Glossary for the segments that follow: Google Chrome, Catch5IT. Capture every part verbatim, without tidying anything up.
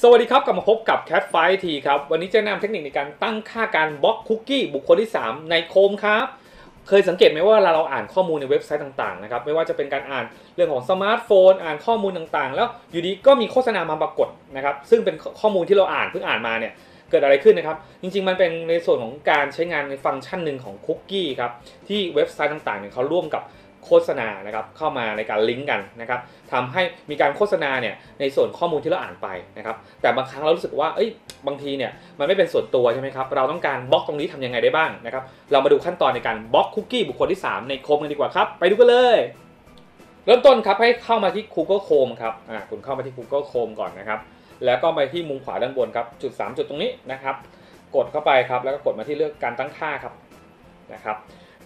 สวัสดีครับกลับมาพบกับ แคทไฟท์ ไอ ที ครับวันนี้จะแนะนำเทคนิคในการตั้งค่าการบล็อกคุกกี้บุคคลที่สามในโคมครับเคยสังเกตไหมว่าเวลาเราอ่านข้อมูลในเว็บไซต์ต่างๆนะครับไม่ว่าจะเป็นการอ่านเรื่องของสมาร์ทโฟนอ่านข้อมูลต่างๆแล้วอยู่ดีก็มีโฆษณามาปรากฏนะครับซึ่งเป็นข้อมูลที่เราอ่านเพิ่งอ่านมาเนี่ยเกิดอะไรขึ้นนะครับจริงๆมันเป็นในส่วนของการใช้งานในฟังก์ชันหนึ่งของคุกกี้ครับที่เว็บไซต์ต่างๆเนี่ยเขาร่วมกับโฆษณานะครับเข้ามาในการลิงก์กันนะครับทำให้มีการโฆษณาเนี่ยในส่วนข้อมูลที่เราอ่านไปนะครับแต่บางครั้งเรารู้สึกว่าเอ้ยบางทีเนี่ยมันไม่เป็นส่วนตัวใช่ไหมครับเราต้องการบล็อกตรงนี้ทำยังไงได้บ้างนะครับเรามาดูขั้นตอนในการบล็อกคุกกี้บุคคลที่สามในโคมกันดีกว่าครับไปดูกันเลยเริ่มต้นครับให้เข้ามาที่ Google Chrome ครับอ่าคุณเข้ามาที่ Google Chrome ก่อนนะครับแล้วก็ไปที่มุมขวาด้านบนครับจุดสามจุดตรงนี้นะครับกดเข้าไปครับแล้วก็กดมาที่เลือกการตั้งค่าครับนะครับ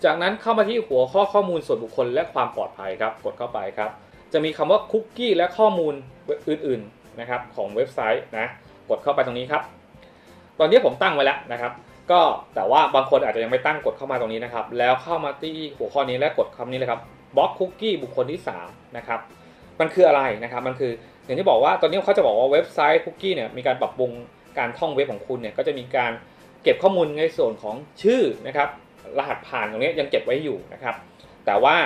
จากนั้นเข้ามาที่หัวข้อข้อมูลส่วนบุคคลและความปลอดภัยครับกดเข้าไปครับจะมีคำว่าคุกกี้และข้อมูลอื่นๆนะครับของเว็บไซต์นะกดเข้าไปตรงนี้ครับตอนนี้ผมตั้งไว้แล้วนะครับก็แต่ว่าบางคนอาจจะยังไม่ตั้งกดเข้ามาตรงนี้นะครับแล้วเข้ามาที่หัวข้อนี้และกดคำนี้เลยครับบล็อกคุกกี้บุคคลที่สามนะครับมันคืออะไรนะครับมันคืออย่างที่บอกว่าตอนนี้เขาจะบอกว่าเว็บไซต์คุกกี้เนี่ยมีการปรับปรุงการท่องเว็บของคุณเนี่ยก็จะมีการเก็บข้อมูลในส่วนของชื่อนะครับรหัสผ่านตรงนี้ยังเก็บไว้อยู่นะครับแต่ว่า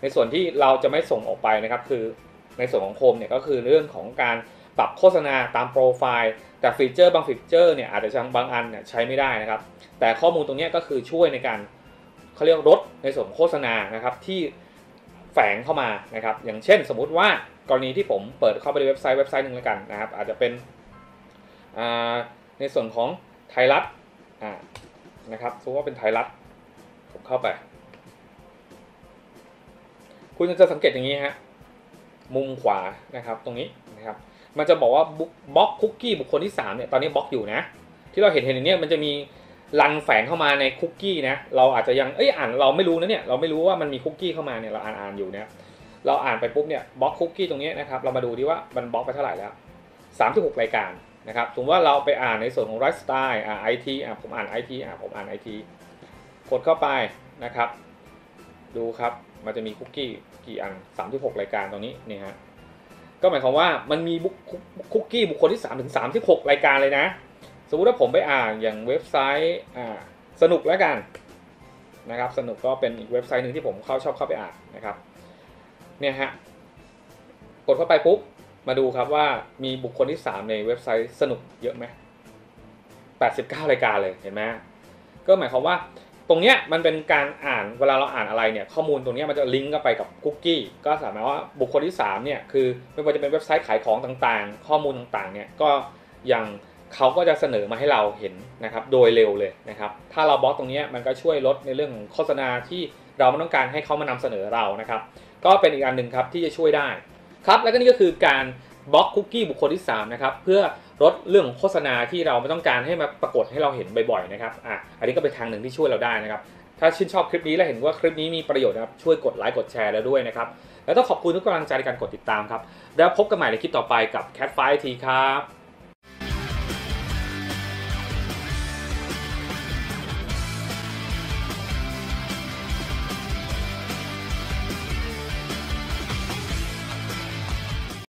ในส่วนที่เราจะไม่ส่งออกไปนะครับคือในส่วนของโคมเนี่ยก็คือเรื่องของการปรับโฆษณาตามโปรไฟล์แต่ฟีเจอร์บางฟีเจอร์เนี่ยอาจจะบางอันเนี่ยใช้ไม่ได้นะครับแต่ข้อมูลตรงนี้ก็คือช่วยในการเขาเรียกลดในส่วนโฆษณานะครับที่แฝงเข้ามานะครับอย่างเช่นสมมุติว่ากรณีที่ผมเปิดเข้าไปในเว็บไซต์เว็บไซต์หนึ่งแล้วกันนะครับอาจจะเป็นในส่วนของไทยรัฐนะครับสมมติว่าเป็นไทยรัฐผมเข้าไปคุณจะสังเกตอย่างนี้ฮะมุมขวานะครับตรงนี้นะครับมันจะบอกว่าบล็อกคุกกี้บุคคลที่สามเนี่ยตอนนี้บล็อกอยู่นะที่เราเห็นเห็นอย่างนี้มันจะมีลังแฝงเข้ามาในคุกกี้นะเราอาจจะยังเอ้ยอ่านเราไม่รู้นะเนี่ยเราไม่รู้ว่ามันมีคุกกี้เข้ามาเนี่ยเราอ่านอ่านอยู่เนี่ยเราอ่านไปปุ๊บเนี่ยบล็อกคุกกี้ตรงนี้นะครับเรามาดูดิว่ามันบล็อกไปเท่าไหร่แล้วสามสิบหกรายการนะครับสมมติว่าเราไปอ่านในส่วนของไลฟ์สไตล์อ่าไอทีอ่าผมอ่านไอทีอ่าผมอ่านไอทีกดเข้าไปนะครับดูครับมันจะมีคุกกี้กี่อันสามสิบหกรายการตรงนี้นี่ฮะก็หมายความว่ามันมีคุกกี้บุคคลที่สามถึงสามสิบหกรายการเลยนะสมมติว่าผมไปอ่านอย่างเว็บไซต์อ่าสนุกแล้วกันนะครับสนุกก็เป็นอีกเว็บไซต์หนึ่งที่ผมเข้าชอบเข้าไปอ่านนะครับเนี่ยฮะกดเข้าไปปุ๊บมาดูครับว่ามีบุคคลที่สามในเว็บไซต์สนุกเยอะไหมแปดสิบเก้ารายการเลยเห็นไหมก็หมายความว่าตรงเนี้ยมันเป็นการอ่านเวลาเราอ่านอะไรเนี่ยข้อมูลตรงเนี้ยมันจะลิงก์กันไปกับคุกกี้ก็สามารถว่าบุคคลที่สามเนี่ยคือไม่ว่าจะเป็นเว็บไซต์ขายของต่างๆข้อมูลต่างๆเนี่ยก็ยังเขาก็จะเสนอมาให้เราเห็นนะครับโดยเร็วเลยนะครับถ้าเราบล็อกตรงนี้มันก็ช่วยลดในเรื่องของโฆษณาที่เราไม่ต้องการให้เขามานำเสนอเรานะครับก็เป็นอีกอันหนึ่งครับที่จะช่วยได้ครับและก็นี่ก็คือการบล็อกคุกกี้บุคคลที่สามนะครับเพื่อลดเรื่องของโฆษณาที่เราไม่ต้องการให้มาปรากฏให้เราเห็นบ่อยๆนะครับอ่ะอันนี้ก็เป็นทางหนึ่งที่ช่วยเราได้นะครับถ้าชื่นชอบคลิปนี้และเห็นว่าคลิปนี้มีประโยชน์นะครับช่วยกดไลค์กดแชร์แล้วด้วยนะครับแล้วต้องขอบคุณทุกกำลังใจในการกดติดตามครับแล้วพบกันใหม่ในคลิปต่อไปกับ แคทไฟท์ ไอ ที ครับ